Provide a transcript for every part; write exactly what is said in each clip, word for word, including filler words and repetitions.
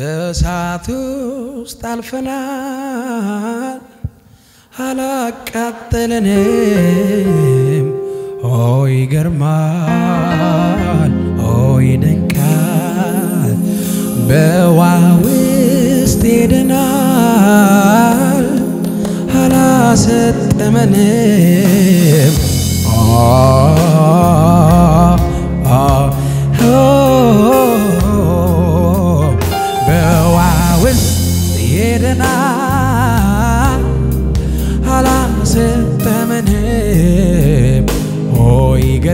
በሳቱስ ታልፈናል አላቃጠለንም ኦይ ገርማል ኦይ ደንቃል በዋውስት ሄደናል አላሰጠመንም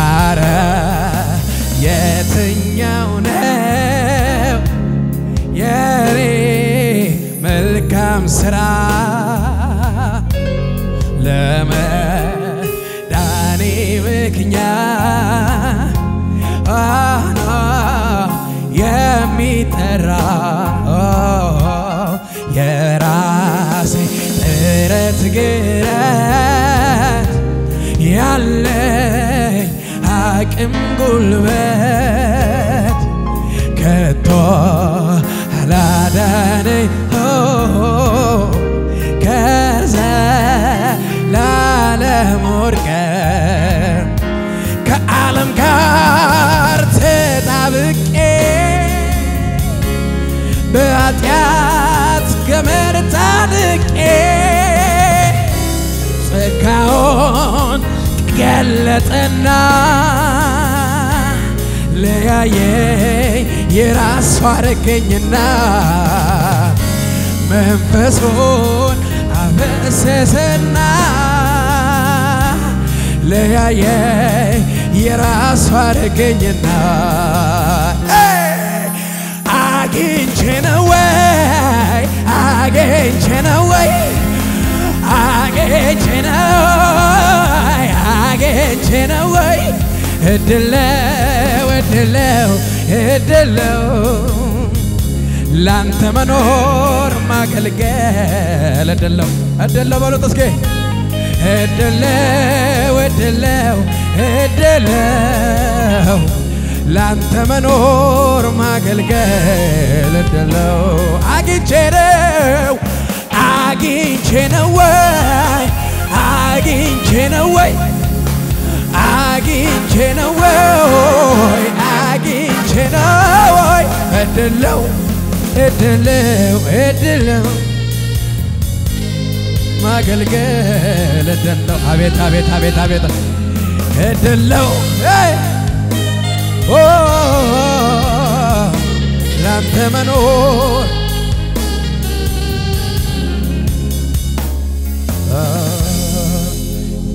ኧረ የትኛው ነው የኔ መልካም ስራ ለመዳኔ ምክንያት የሚጠራ የራሴ ጥረት ግረት ያለኝ አቅም ጉልበት ከቶ አላዳነኝ ከዛ ላለም ወድቀን ከዓለም ጋር ተጣብቄ በኃጢአት ገመድ ታጥቄ ጸጋውን ገለጠና ለያየኝ የራሱ አረገኝና መንፈሱን አፈሰሰና ለያየኝ የራሱ አረገኝና Agenchenoy, agenchenoy, agenchenoy, agenchenoy. Edelo, edelo, edelo. Lantamanor magalgel. Edelo, edelo balutas ke. Edelo, edelo, edelo. ላንተ መኖር ማገልገል እድለው አግኝቼነው አግኝቼነው አግኝቼነው አግኝቼነው አግኝቼነው እድለው እድለው እድለው ማገልገል እድለው አቤት አቤት አቤት አቤት እድለው Oh, lante manor.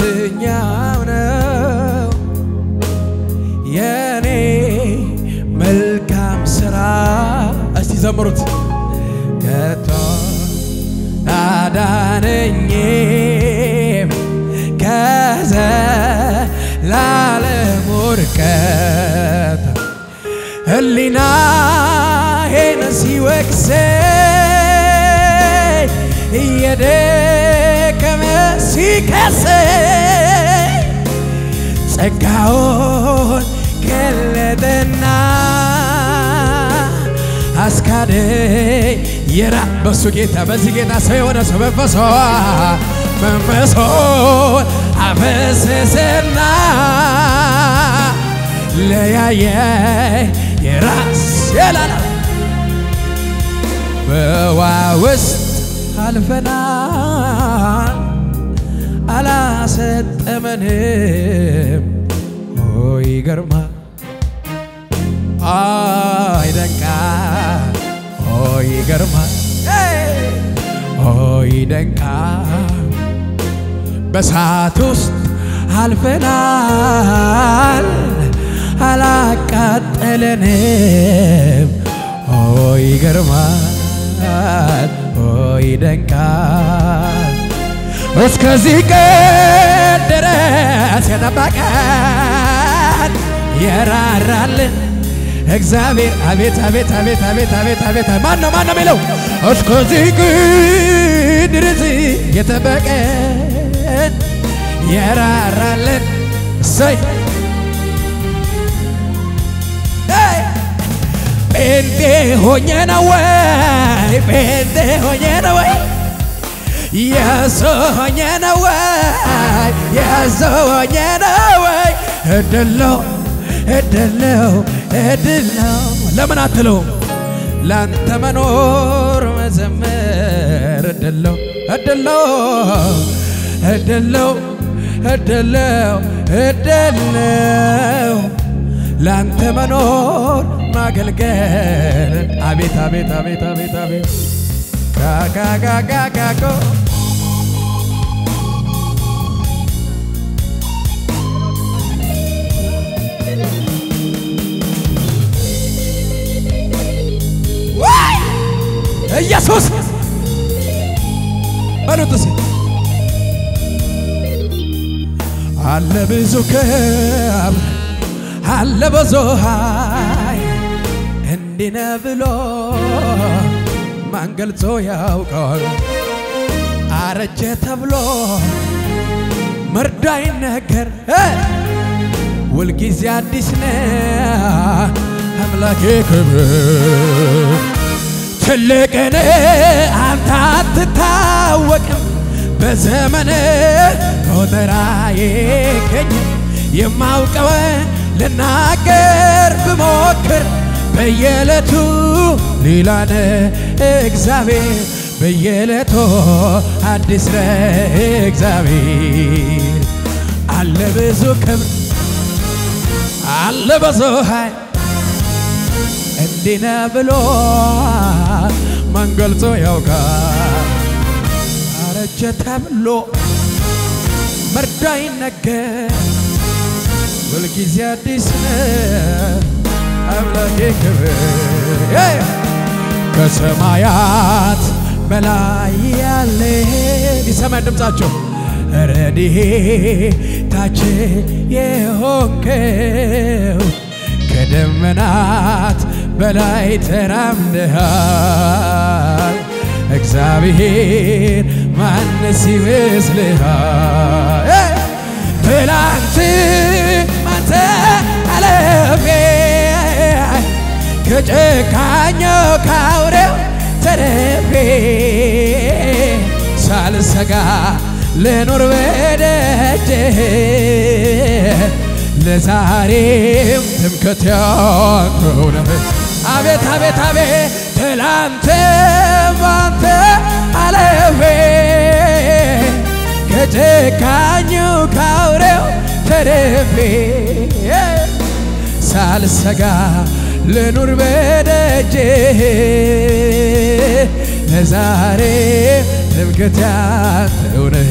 Dunyana, yani melkam sera. Asti zamrut. Kato adanenye kaza lale murka. Lina henasi wakse yede kamasi kase sakaon keledena askade yera basugeta basugeta sayona sobefaso membeso avesesena leyaye Yeras, yelala. Bewawust alfenan, alaset emanim. Oy garma, ay denka. Oy garma, hey. Oy denka. Besatus alfenan. አላቃጠለንም ኦይ ገርማል ኦይ ደንቃል እስከዚህ ቀን ድረስ የጠበቀን የራራልን እግዚአብሔር አቤት አቤት አቤት አቤት አቤት አቤት ማን ነው ማን ነው የሚለው እስከዚህ ቀን ድረስ የጠበቀን የራራልን ሰይ ጴንጤ ሆኜ ነው ወይ ጴንጤ ሆኜ ነው ወይ Yes, oh, yeah, no way. Yes, oh, yeah, no way. At the low, at the low, at the low. Lamanatelo, Lantamanor, Mazamer, at the low, at the low, at the low, at the low, at the low. Lantamanor, Magalgan, Abit, Abit, Abit, Abit, Abit. Ga ga ga ga ga go. Why? Yes, yes. Manu tu si. Alla bezukam, alla bezohai, endina velo. Mangal zoya ukol, araje tablo, merdai nagar, ulgi ziyadisne, hamla ke kubur, chelekne amtat tawak, bezmane odarai keny, yemau kawa lenagar bmokr. በየለቱ ሌላ እግዚአብሔር በየለቱ አዲስ እግዚአብሔር አለ ብዙ ክብር አለ ብዙ ኃይል እንዲህ ነው ብሎ ማን ገልጾ ያውቃል አረጀ ተብሎ መርዶ አይነገር ሁልጊዜ አዲስ ነው ከሰማያት በላይ ያለ ይሰማል ድምጻቸው ረድኤታችን የሆንከው ከደመናት በላይ ተራምደሃል እግዚአብሔር ማንስ ይመስልሃል ትላንት አንተ አለፍክ ከጨካኛው ካውሬው ተርፌ ሳልሰጋ ልኖር በደጅህ ለዛሬም ትምክህት ያንተው ነህ አቤት አቤት አቤት ትላንትም አንተ አለፍክ ከጨካኛው ካውሬው ተርፌ ሳልሰጋ ለኑር በደጄ ለዛሬ ትምክህት ያንተው ነህ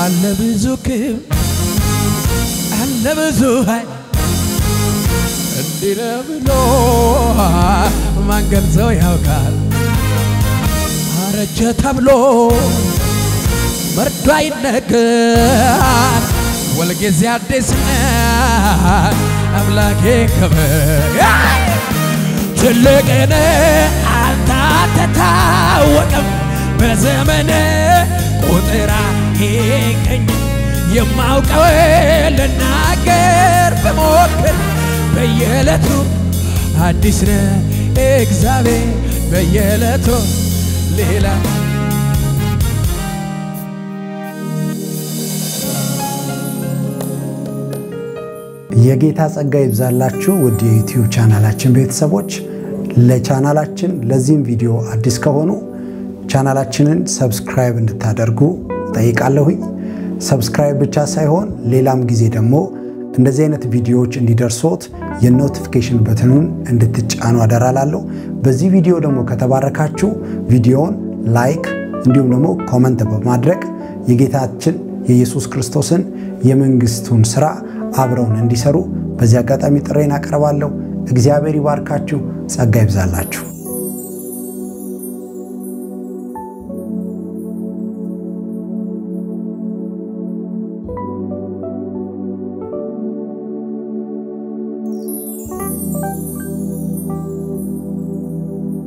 አለ ብዙ ክብር አለ ብዙ ኃይል እንዲህ ነው ብሎ ማን ገልጾ ያውቃል አረጀ ተብሎ መርዶ አይነገር ሁልጊዜ አዲስ ነው አምላኬ ክብር ትልቅ ነህ አንተ አትታወቅም በዘመንህ ቁጥር አይገኝም የማውቀውን ልናገር ብሞክር በየዕለቱ አዲስ ነህ እግዚአብሔር በየዕለቱ ሌላ የጌታ ጸጋ ይብዛላችሁ ወደ ዩቲዩብ ቻናላችን ቤተሰቦች ለቻናላችን ለዚህም ቪዲዮ አዲስ ከሆኑ ቻናላችንን ሰብስክራይብ እንድታደርጉ ጠይቃለሁኝ ሰብስክራይብ ብቻ ሳይሆን ሌላም ጊዜ ደግሞ እንደዚህ አይነት ቪዲዮዎች እንዲደርሱት የኖቲፊኬሽን በተኑን እንድትጫኑ አደራላለሁ በዚህ ቪዲዮ ደግሞ ከተባረካችሁ ቪዲዮውን ላይክ እንዲሁም ደግሞ ኮሜንት በማድረግ የጌታችን የኢየሱስ ክርስቶስን የመንግስቱን ሥራ አብረውን እንዲሰሩ በዚህ አጋጣሚ ጥሬን አቀርባለሁ እግዚአብሔር ይባርካችሁ ጸጋ ይብዛላችሁ